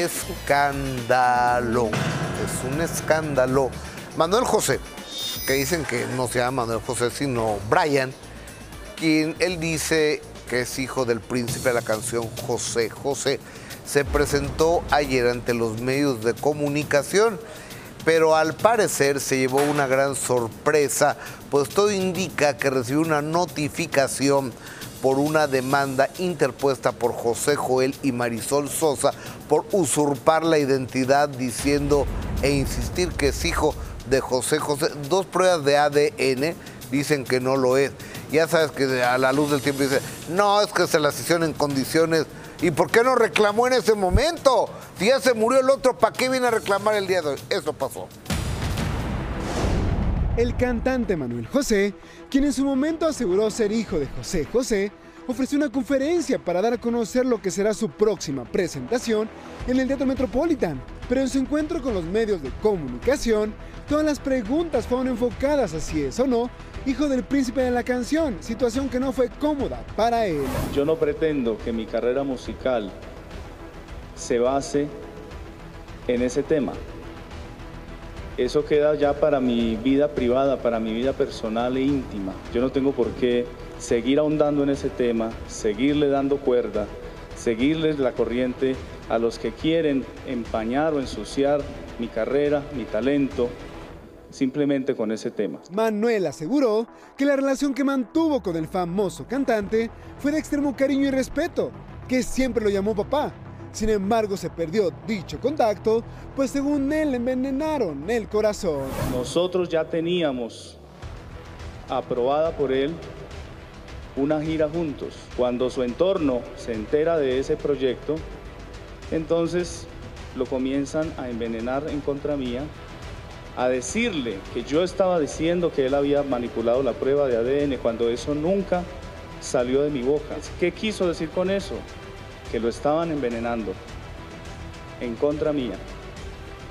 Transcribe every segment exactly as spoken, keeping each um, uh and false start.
escándalo. Es un escándalo. Manuel José, que dicen que no se llama Manuel José, sino Bryan, quien él dice que es hijo del príncipe de la canción José José, se presentó ayer ante los medios de comunicación, pero al parecer se llevó una gran sorpresa, pues todo indica que recibió una notificación por una demanda interpuesta por José Joel y Marisol Sosa por usurpar la identidad, diciendo e insistir que es hijo de José José. Dos pruebas de A D N dicen que no lo es. Ya sabes que a la luz del tiempo dice, no, es que se las hicieron en condiciones. ¿Y por qué no reclamó en ese momento? Si ya se murió el otro, ¿para qué viene a reclamar el día de hoy? Eso pasó. El cantante Manuel José, quien en su momento aseguró ser hijo de José José, ofreció una conferencia para dar a conocer lo que será su próxima presentación en el Teatro Metropolitán. Pero en su encuentro con los medios de comunicación, todas las preguntas fueron enfocadas a si es o no hijo del príncipe de la canción, situación que no fue cómoda para él. Yo no pretendo que mi carrera musical se base en ese tema. Eso queda ya para mi vida privada, para mi vida personal e íntima. Yo no tengo por qué seguir ahondando en ese tema, seguirle dando cuerda, seguirles la corriente a los que quieren empañar o ensuciar mi carrera, mi talento, simplemente con ese tema. Manuel aseguró que la relación que mantuvo con el famoso cantante fue de extremo cariño y respeto, que siempre lo llamó papá. Sin embargo, se perdió dicho contacto, pues según él, envenenaron el corazón. Nosotros ya teníamos aprobada por él una gira juntos. Cuando su entorno se entera de ese proyecto, entonces lo comienzan a envenenar en contra mía, a decirle que yo estaba diciendo que él había manipulado la prueba de A D N, cuando eso nunca salió de mi boca. ¿Qué quiso decir con eso? Que lo estaban envenenando en contra mía.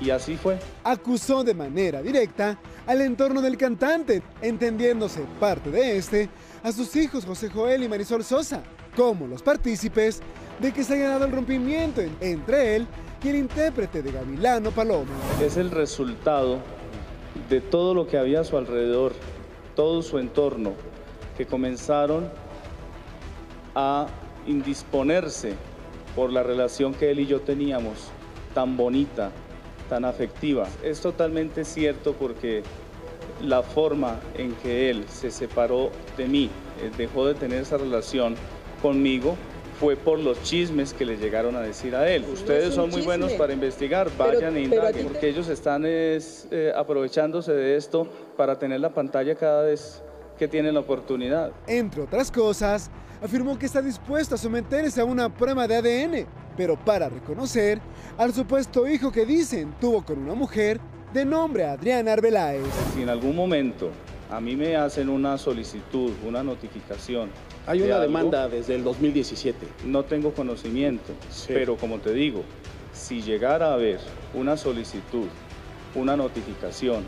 Y así fue. Acusó de manera directa al entorno del cantante, entendiéndose parte de este a sus hijos José Joel y Marisol Sosa, como los partícipes de que se haya dado el rompimiento en, entre él y el intérprete de Gavilano Paloma. Es el resultado de todo lo que había a su alrededor, todo su entorno, que comenzaron a indisponerse por la relación que él y yo teníamos, tan bonita, tan afectiva. Es totalmente cierto, porque la forma en que él se separó de mí, dejó de tener esa relación conmigo, fue por los chismes que le llegaron a decir a él. Ustedes son muy buenos para investigar, vayan e indaguen, porque ellos están es, eh, aprovechándose de esto para tener la pantalla cada vez que tienen la oportunidad. Entre otras cosas, afirmó que está dispuesto a someterse a una prueba de A D N, pero para reconocer al supuesto hijo que dicen tuvo con una mujer de nombre Adriana Arbeláez. Si en algún momento a mí me hacen una solicitud, una notificación... Hay una de demanda algo, desde el dos mil diecisiete. No tengo conocimiento, sí, pero como te digo, si llegara a haber una solicitud, una notificación,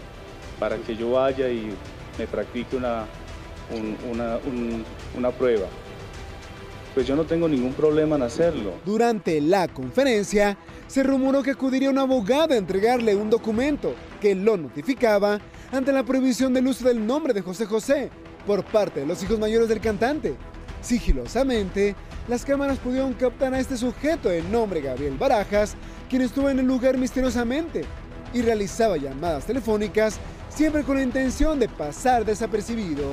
para que yo vaya y me practique una, un, una, un, una prueba, pues yo no tengo ningún problema en hacerlo. Durante la conferencia, se rumoró que acudiría un abogado a entregarle un documento que lo notificaba ante la prohibición del uso del nombre de José José por parte de los hijos mayores del cantante. Sigilosamente, las cámaras pudieron captar a este sujeto de nombre Gabriel Barajas, quien estuvo en el lugar misteriosamente y realizaba llamadas telefónicas, siempre con la intención de pasar desapercibido.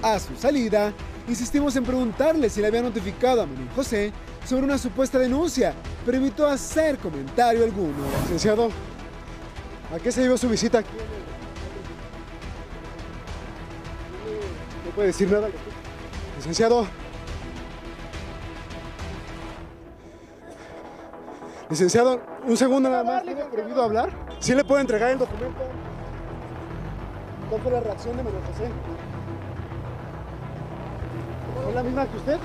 A su salida, insistimos en preguntarle si le había notificado a Manuel José sobre una supuesta denuncia, pero evitó hacer comentario alguno. Licenciado, ¿a qué se llevó su visita? ¿No puede decir nada? Licenciado. Licenciado, un segundo nada más. ¿Tiene prohibido hablar? ¿Sí le puedo entregar el documento? ¿Cuál fue la reacción de Manuel José? ¿Es la misma que usted?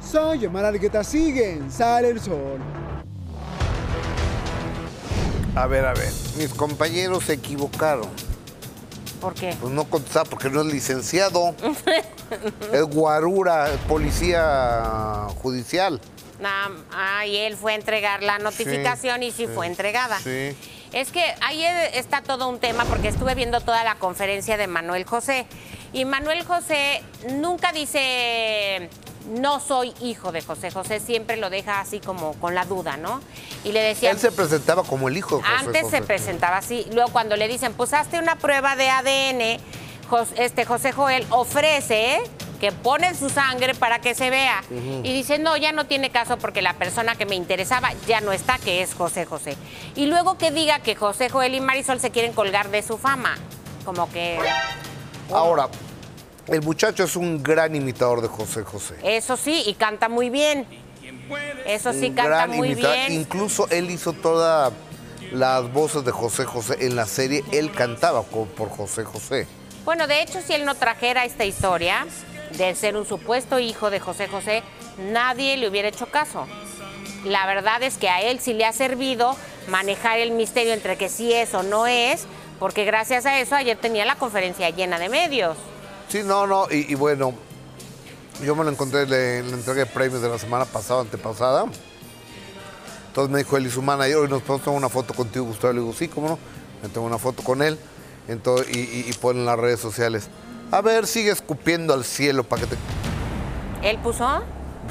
Soy Omar Algueta, sigue en Sale el Sol. A ver, a ver, mis compañeros se equivocaron. ¿Por qué? Pues no contestaba porque no es licenciado. Es guarura, es policía judicial. Ah, y él fue a entregar la notificación, sí, y sí, sí fue entregada. Sí. Es que ahí está todo un tema, porque estuve viendo toda la conferencia de Manuel José. Y Manuel José nunca dice, no soy hijo de José José, siempre lo deja así como con la duda, ¿no? Y le decían... Él se presentaba como el hijo de José Antes José. se presentaba así. Luego cuando le dicen, pues hazte una prueba de A D N, José, este, José Joel ofrece... que ponen su sangre para que se vea. Uh-huh. Y dicen, no, ya no tiene caso porque la persona que me interesaba ya no está, que es José José. Y luego que diga que José Joel y Marisol se quieren colgar de su fama. Como que... Bueno. Ahora, el muchacho es un gran imitador de José José. Eso sí, y canta muy bien. Eso sí, un canta muy imitador. bien. Incluso él hizo todas las voces de José José en la serie. Él cantaba por José José. Bueno, de hecho, si él no trajera esta historia... de ser un supuesto hijo de José José, nadie le hubiera hecho caso. La verdad es que a él sí le ha servido manejar el misterio entre que sí es o no es, porque gracias a eso ayer tenía la conferencia llena de medios. Sí, no, no, y, y bueno, yo me lo encontré en la entrega de premios de la semana pasada, antepasada. Entonces me dijo él y su manager, hoy nos ponemos una foto contigo, Gustavo. Le digo, sí, cómo no, me tengo una foto con él. Entonces, y, y, y ponen las redes sociales. A ver, sigue escupiendo al cielo para que te... ¿Él puso?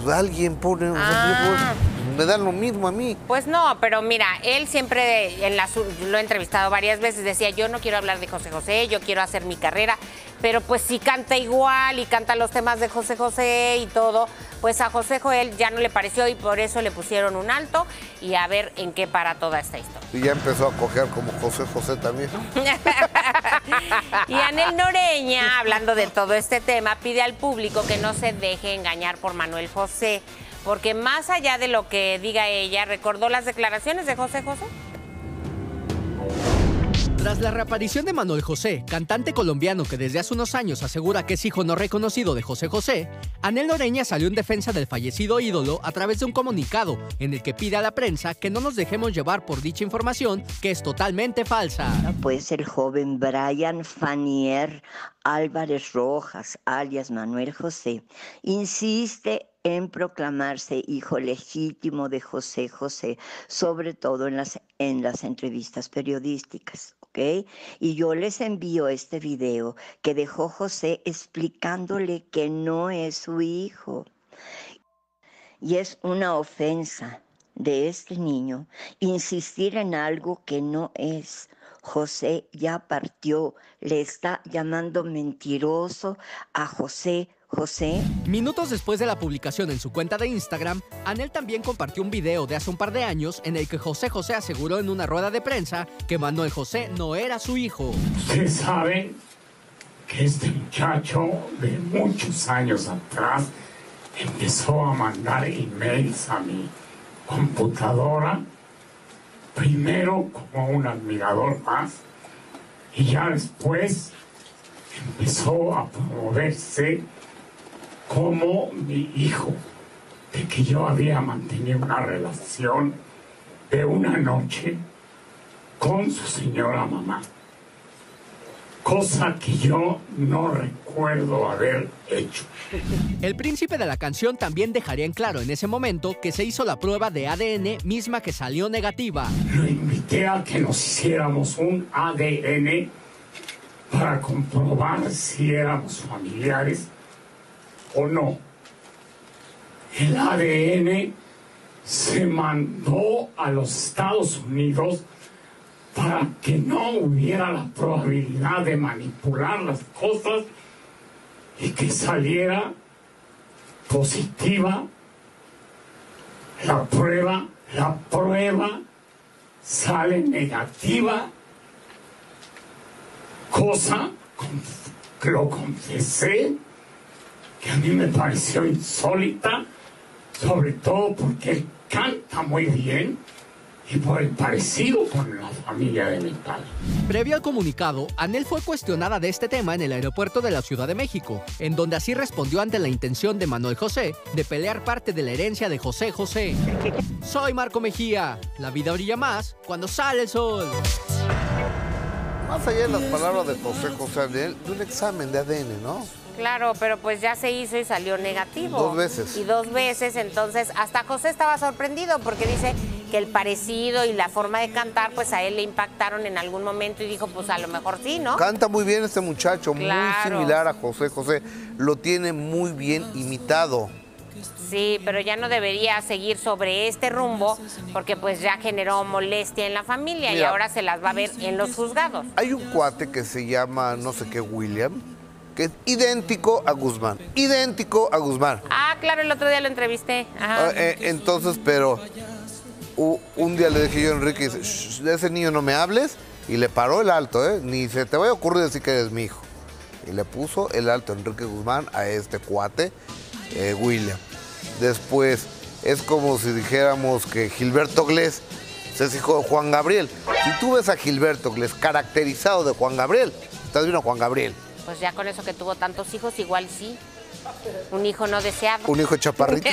Pues alguien pone... Ah. Me dan lo mismo a mí. Pues no, pero mira, él siempre, en la, lo he entrevistado varias veces, decía, yo no quiero hablar de José José, yo quiero hacer mi carrera, pero pues si canta igual y canta los temas de José José y todo, pues a José Joel ya no le pareció y por eso le pusieron un alto y a ver en qué para toda esta historia. Y ya empezó a cojear como José José también. Y Anel Noreña, hablando de todo este tema, pide al público que no se deje engañar por Manuel José, porque más allá de lo que diga ella, recordó las declaraciones de José José. Tras la reaparición de Manuel José, cantante colombiano que desde hace unos años asegura que es hijo no reconocido de José José, Anel Noreña salió en defensa del fallecido ídolo a través de un comunicado en el que pide a la prensa que no nos dejemos llevar por dicha información que es totalmente falsa. Pues el joven Bryan Fanier Álvarez Rojas, alias Manuel José, insiste en proclamarse hijo legítimo de José José, sobre todo en las, en las entrevistas periodísticas, ¿ok? Y yo les envío este video que dejó José explicándole que no es su hijo. Y es una ofensa de este niño insistir en algo que no es. José ya partió, le está llamando mentiroso a José José. Minutos después de la publicación en su cuenta de Instagram, Anel también compartió un video de hace un par de años en el que José José aseguró en una rueda de prensa que Manuel José no era su hijo. Ustedes saben que este muchacho de muchos años atrás empezó a mandar emails a mi computadora, primero como un admirador más y ya después empezó a promoverse como mi hijo, de que yo había mantenido una relación de una noche con su señora mamá, cosa que yo no recuerdo haber hecho. El príncipe de la canción también dejaría en claro en ese momento que se hizo la prueba de A D N misma que salió negativa. Lo invité a que nos hiciéramos un A D N para comprobar si éramos familiares o no. El A D N se mandó a los Estados Unidos para que no hubiera la probabilidad de manipular las cosas y que saliera positiva la prueba. La prueba sale negativa, cosa que lo confesé, que a mí me pareció insólita, sobre todo porque él canta muy bien y por el parecido con la familia de mi padre. Previo al comunicado, Anel fue cuestionada de este tema en el aeropuerto de la Ciudad de México, en donde así respondió ante la intención de Manuel José de pelear parte de la herencia de José José. Soy Marco Mejía, la vida brilla más cuando sale el sol. Más allá de las palabras de José José, Anel, de un examen de A D N, ¿no? Claro, pero pues ya se hizo y salió negativo. Dos veces. Y dos veces, entonces hasta José estaba sorprendido porque dice que el parecido y la forma de cantar, pues a él le impactaron en algún momento y dijo, pues a lo mejor sí, ¿no? Canta muy bien este muchacho, claro, muy similar a José José, lo tiene muy bien imitado. Sí, pero ya no debería seguir sobre este rumbo porque pues ya generó molestia en la familia. Mira, y ahora se las va a ver en los juzgados. Hay un cuate que se llama no sé qué William, que es idéntico a Guzmán, idéntico a Guzmán. Ah, claro, el otro día lo entrevisté. Ajá. Eh, entonces, pero uh, un día le dije yo a Enrique, dice, de ese niño no me hables, y le paró el alto, ¿eh? Ni se te vaya a ocurrir decir que eres mi hijo. Y le puso el alto a Enrique Guzmán a este cuate, eh, William. Después, es como si dijéramos que Gilberto Glez es hijo de Juan Gabriel. Si tú ves a Gilberto Glez caracterizado de Juan Gabriel, estás viendo a Juan Gabriel. Pues ya con eso que tuvo tantos hijos, igual sí. Un hijo no deseado. Un hijo chaparrito.